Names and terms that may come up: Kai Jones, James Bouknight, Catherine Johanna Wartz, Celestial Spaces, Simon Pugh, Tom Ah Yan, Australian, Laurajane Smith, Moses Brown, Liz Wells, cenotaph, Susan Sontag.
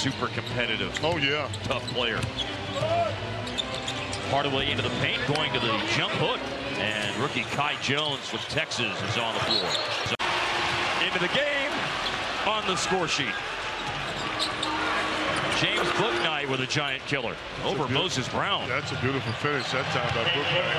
Super competitive. Oh, yeah. Tough player. Part of the way into the paint, going to the jump hook. And rookie Kai Jones from Texas is on the floor. So into the game on the score sheet. James Bouknight with a giant killer over Moses Brown. That's a beautiful finish that time by Bouknight.